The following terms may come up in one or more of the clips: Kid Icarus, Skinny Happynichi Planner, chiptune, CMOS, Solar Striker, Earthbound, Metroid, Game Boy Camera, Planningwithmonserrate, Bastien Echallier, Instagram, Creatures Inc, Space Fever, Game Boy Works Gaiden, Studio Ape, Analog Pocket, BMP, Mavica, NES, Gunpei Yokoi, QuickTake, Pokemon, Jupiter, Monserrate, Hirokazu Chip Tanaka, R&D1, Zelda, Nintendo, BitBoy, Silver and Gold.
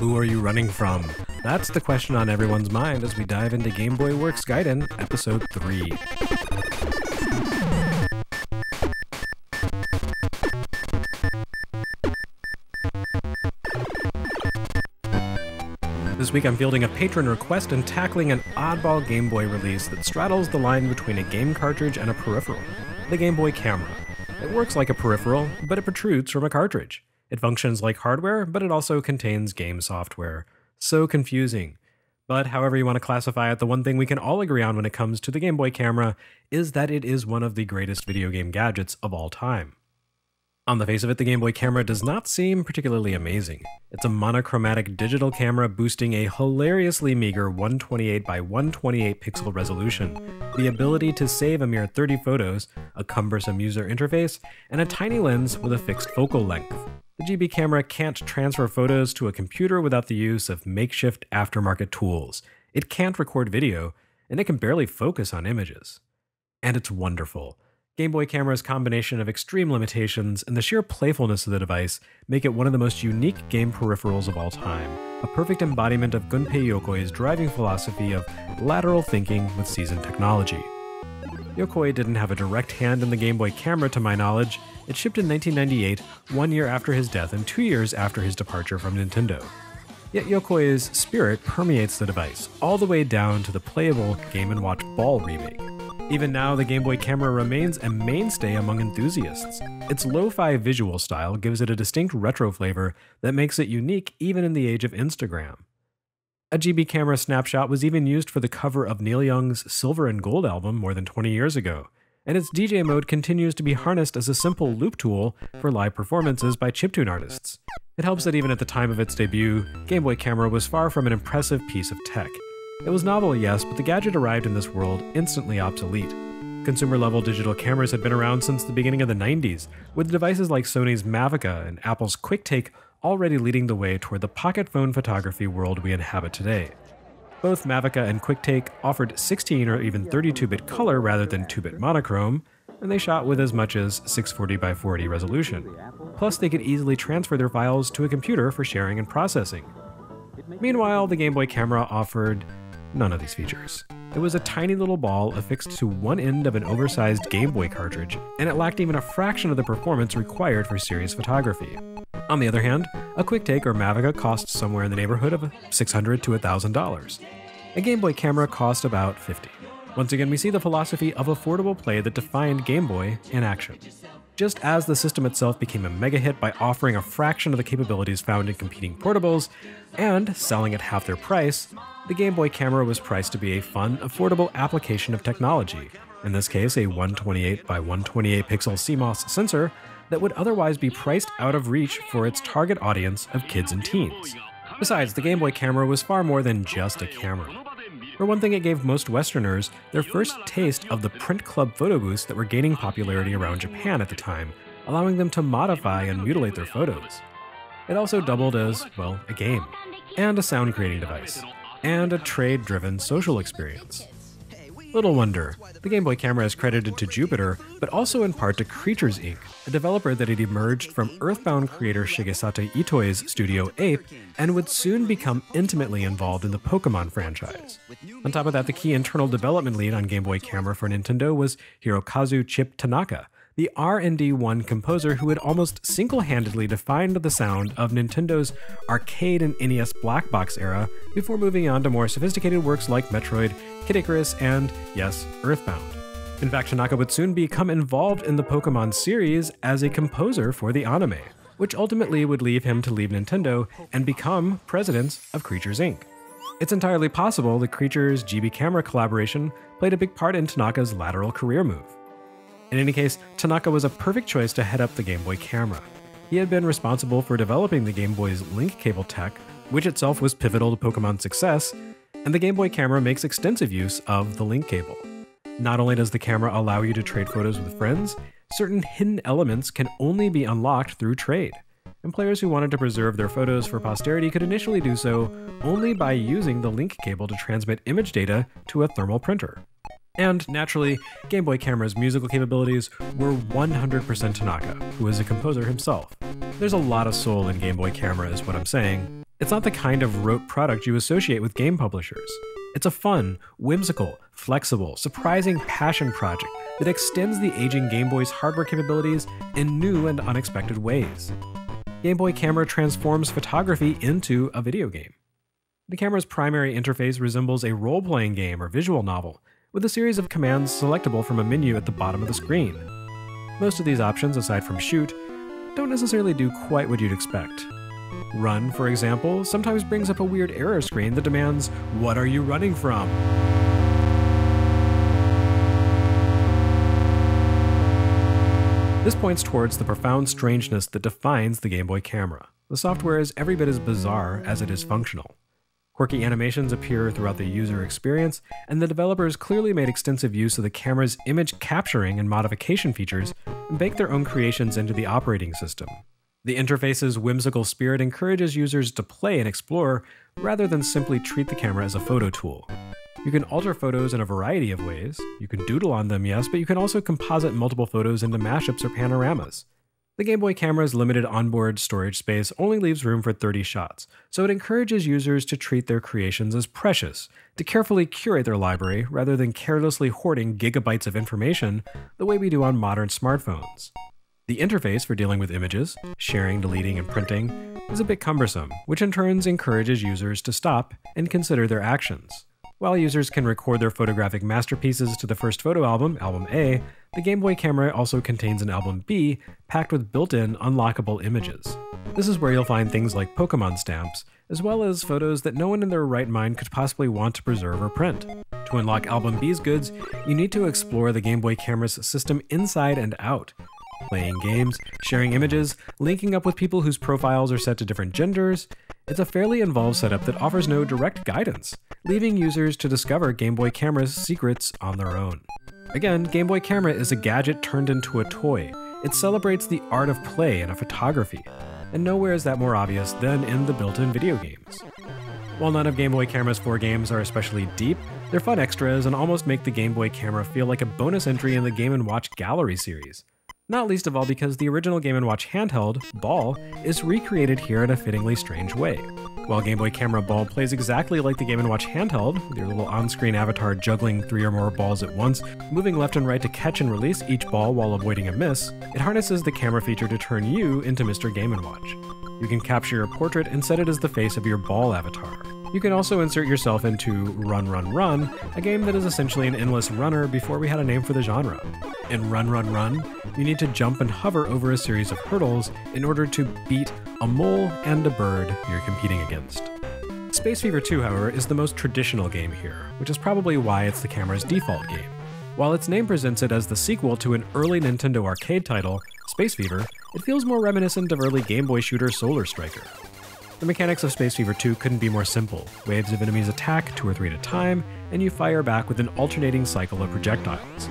Who are you running from? That's the question on everyone's mind as we dive into Game Boy Works Gaiden, Episode 3. This week I'm fielding a patron request and tackling an oddball Game Boy release that straddles the line between a game cartridge and a peripheral, the Game Boy Camera. It works like a peripheral, but it protrudes from a cartridge. It functions like hardware, but it also contains game software. So confusing. But however you want to classify it, the one thing we can all agree on when it comes to the Game Boy Camera is that it is one of the greatest video game gadgets of all time. On the face of it, the Game Boy Camera does not seem particularly amazing. It's a monochromatic digital camera boosting a hilariously meager 128 by 128 pixel resolution, the ability to save a mere 30 photos, a cumbersome user interface, and a tiny lens with a fixed focal length. The GB camera can't transfer photos to a computer without the use of makeshift aftermarket tools. It can't record video, and it can barely focus on images. And it's wonderful. Game Boy Camera's combination of extreme limitations and the sheer playfulness of the device make it one of the most unique game peripherals of all time, a perfect embodiment of Gunpei Yokoi's driving philosophy of lateral thinking with seasoned technology. Yokoi didn't have a direct hand in the Game Boy Camera to my knowledge. It shipped in 1998, 1 year after his death and 2 years after his departure from Nintendo. Yet Yokoi's spirit permeates the device, all the way down to the playable Game & Watch Ball remake. Even now, the Game Boy Camera remains a mainstay among enthusiasts. Its lo-fi visual style gives it a distinct retro flavor that makes it unique even in the age of Instagram. A GB camera snapshot was even used for the cover of Neil Young's Silver and Gold album more than 20 years ago, and its DJ mode continues to be harnessed as a simple loop tool for live performances by chiptune artists. It helps that even at the time of its debut, Game Boy Camera was far from an impressive piece of tech. It was novel, yes, but the gadget arrived in this world instantly obsolete. Consumer-level digital cameras had been around since the beginning of the 90s, with devices like Sony's Mavica and Apple's QuickTake already leading the way toward the pocket phone photography world we inhabit today. Both Mavica and QuickTake offered 16 or even 32-bit color rather than 2-bit monochrome, and they shot with as much as 640 by 40 resolution. Plus, they could easily transfer their files to a computer for sharing and processing. Meanwhile, the Game Boy Camera offered none of these features. It was a tiny little ball affixed to one end of an oversized Game Boy cartridge, and it lacked even a fraction of the performance required for serious photography. On the other hand, a QuickTake or Mavica costs somewhere in the neighborhood of $600 to $1,000. A Game Boy Camera cost about $50. Once again, we see the philosophy of affordable play that defined Game Boy in action. Just as the system itself became a mega hit by offering a fraction of the capabilities found in competing portables and selling at half their price, the Game Boy Camera was priced to be a fun, affordable application of technology, in this case a 128 by 128 pixel CMOS sensor that would otherwise be priced out of reach for its target audience of kids and teens. Besides, the Game Boy Camera was far more than just a camera. For one thing, it gave most Westerners their first taste of the print club photo booths that were gaining popularity around Japan at the time, allowing them to modify and mutilate their photos. It also doubled as, well, a game, and a sound-creating device, and a trade-driven social experience. Little wonder, the Game Boy Camera is credited to Jupiter, but also in part to Creatures Inc, a developer that had emerged from Earthbound creator Shigesato Itoi's Studio Ape and would soon become intimately involved in the Pokemon franchise. On top of that, the key internal development lead on Game Boy Camera for Nintendo was Hirokazu Chip Tanaka, the R&D1 composer who had almost single-handedly defined the sound of Nintendo's arcade and NES black box era before moving on to more sophisticated works like Metroid, Kid Icarus, and, yes, Earthbound. In fact, Tanaka would soon become involved in the Pokemon series as a composer for the anime, which ultimately would lead him to leave Nintendo and become president of Creatures Inc. It's entirely possible the Creatures GB Camera collaboration played a big part in Tanaka's lateral career move. In any case, Tanaka was a perfect choice to head up the Game Boy Camera. He had been responsible for developing the Game Boy's link cable tech, which itself was pivotal to Pokemon's success, and the Game Boy Camera makes extensive use of the link cable. Not only does the camera allow you to trade photos with friends, certain hidden elements can only be unlocked through trade, and players who wanted to preserve their photos for posterity could initially do so only by using the link cable to transmit image data to a thermal printer. And, naturally, Game Boy Camera's musical capabilities were 100% Tanaka, who is a composer himself. There's a lot of soul in Game Boy Camera is what I'm saying, It's not the kind of rote product you associate with game publishers. It's a fun, whimsical, flexible, surprising passion project that extends the aging Game Boy's hardware capabilities in new and unexpected ways. Game Boy Camera transforms photography into a video game. The camera's primary interface resembles a role-playing game or visual novel, with a series of commands selectable from a menu at the bottom of the screen. Most of these options, aside from shoot, don't necessarily do quite what you'd expect. Run, for example, sometimes brings up a weird error screen that demands, "What are you running from?" This points towards the profound strangeness that defines the Game Boy Camera. The software is every bit as bizarre as it is functional. Quirky animations appear throughout the user experience, and the developers clearly made extensive use of the camera's image capturing and modification features and baked their own creations into the operating system. The interface's whimsical spirit encourages users to play and explore rather than simply treat the camera as a photo tool. You can alter photos in a variety of ways. You can doodle on them, yes, but you can also composite multiple photos into mashups or panoramas. The Game Boy Camera's limited onboard storage space only leaves room for 30 shots, so it encourages users to treat their creations as precious, to carefully curate their library rather than carelessly hoarding gigabytes of information the way we do on modern smartphones. The interface for dealing with images, sharing, deleting, and printing, is a bit cumbersome, which in turn encourages users to stop and consider their actions. While users can record their photographic masterpieces to the first photo album, Album A, the Game Boy Camera also contains an Album B packed with built-in, unlockable images. This is where you'll find things like Pokemon stamps, as well as photos that no one in their right mind could possibly want to preserve or print. To unlock Album B's goods, you need to explore the Game Boy Camera's system inside and out. Playing games, sharing images, linking up with people whose profiles are set to different genders. It's a fairly involved setup that offers no direct guidance, leaving users to discover Game Boy Camera's secrets on their own. Again, Game Boy Camera is a gadget turned into a toy. It celebrates the art of play and of photography, and nowhere is that more obvious than in the built-in video games. While none of Game Boy Camera's 4 games are especially deep, they're fun extras and almost make the Game Boy Camera feel like a bonus entry in the Game & Watch Gallery series. Not least of all because the original Game & Watch handheld, Ball, is recreated here in a fittingly strange way. While Game Boy Camera Ball plays exactly like the Game & Watch handheld, with your little on-screen avatar juggling 3 or more balls at once, moving left and right to catch and release each ball while avoiding a miss, it harnesses the camera feature to turn you into Mr. Game & Watch. You can capture your portrait and set it as the face of your ball avatar. You can also insert yourself into Run Run Run, a game that is essentially an endless runner before we had a name for the genre. In Run Run Run, you need to jump and hover over a series of hurdles in order to beat a mole and a bird you're competing against. Space Fever 2, however, is the most traditional game here, which is probably why it's the camera's default game. While its name presents it as the sequel to an early Nintendo arcade title, Space Fever, it feels more reminiscent of early Game Boy shooter Solar Striker. The mechanics of Space Fever 2 couldn't be more simple. Waves of enemies attack 2 or 3 at a time, and you fire back with an alternating cycle of projectiles.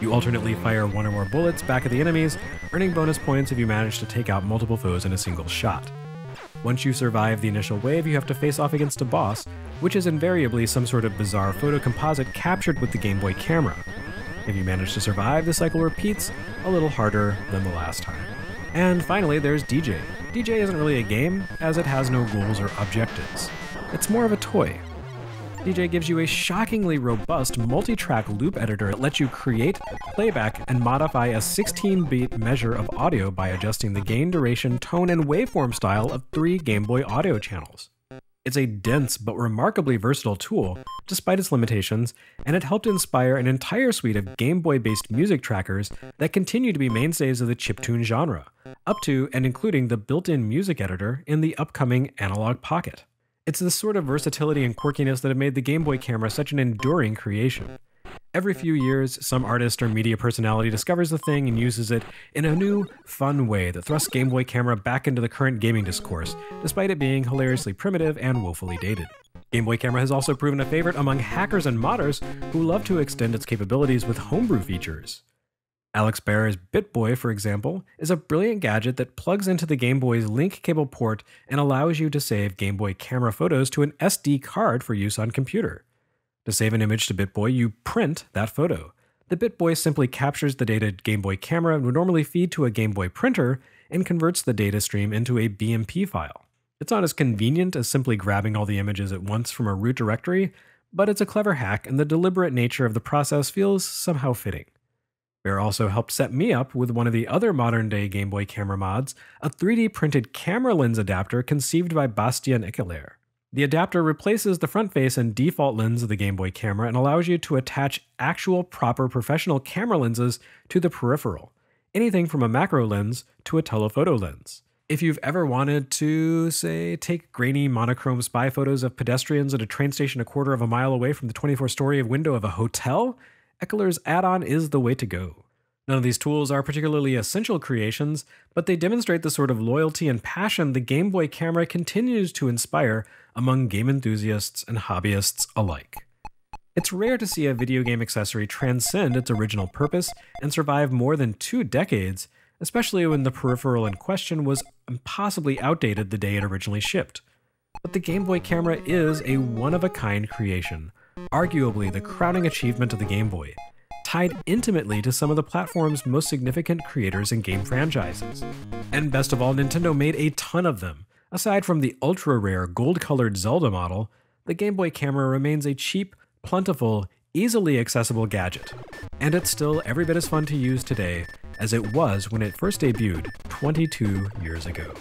You alternately fire 1 or more bullets back at the enemies, earning bonus points if you manage to take out multiple foes in a single shot. Once you survive the initial wave, you have to face off against a boss, which is invariably some sort of bizarre photo composite captured with the Game Boy Camera. If you manage to survive, the cycle repeats, a little harder than the last time. And finally, there's DJ. DJ isn't really a game, as it has no rules or objectives. It's more of a toy. DJ gives you a shockingly robust multi-track loop editor that lets you create, playback, and modify a 16-bit measure of audio by adjusting the gain, duration, tone, and waveform style of 3 Game Boy audio channels. It's a dense but remarkably versatile tool, despite its limitations, and it helped inspire an entire suite of Game Boy-based music trackers that continue to be mainstays of the chiptune genre, up to and including the built-in music editor in the upcoming Analog Pocket. It's this sort of versatility and quirkiness that have made the Game Boy Camera such an enduring creation. Every few years, some artist or media personality discovers the thing and uses it in a new, fun way that thrusts Game Boy Camera back into the current gaming discourse, despite it being hilariously primitive and woefully dated. Game Boy Camera has also proven a favorite among hackers and modders who love to extend its capabilities with homebrew features. Alex Barrer's BitBoy, for example, is a brilliant gadget that plugs into the Game Boy's link cable port and allows you to save Game Boy Camera photos to an SD card for use on computer. To save an image to BitBoy, you print that photo. The BitBoy simply captures the data Game Boy Camera would normally feed to a Game Boy printer and converts the data stream into a BMP file. It's not as convenient as simply grabbing all the images at once from a root directory, but it's a clever hack and the deliberate nature of the process feels somehow fitting. Bear also helped set me up with one of the other modern-day Game Boy Camera mods, a 3D printed camera lens adapter conceived by Bastien Echallier. The adapter replaces the front face and default lens of the Game Boy Camera and allows you to attach actual proper professional camera lenses to the peripheral, anything from a macro lens to a telephoto lens. If you've ever wanted to, say, take grainy monochrome spy photos of pedestrians at a train station a quarter of a mile away from the 24-story window of a hotel, Echalier's add-on is the way to go. None of these tools are particularly essential creations, but they demonstrate the sort of loyalty and passion the Game Boy Camera continues to inspire among game enthusiasts and hobbyists alike. It's rare to see a video game accessory transcend its original purpose and survive more than 2 decades, especially when the peripheral in question was impossibly outdated the day it originally shipped. But the Game Boy Camera is a one-of-a-kind creation, arguably the crowning achievement of the Game Boy, tied intimately to some of the platform's most significant creators and game franchises. And best of all, Nintendo made a ton of them. Aside from the ultra-rare gold-colored Zelda model, the Game Boy Camera remains a cheap, plentiful, easily accessible gadget. And it's still every bit as fun to use today as it was when it first debuted 22 years ago.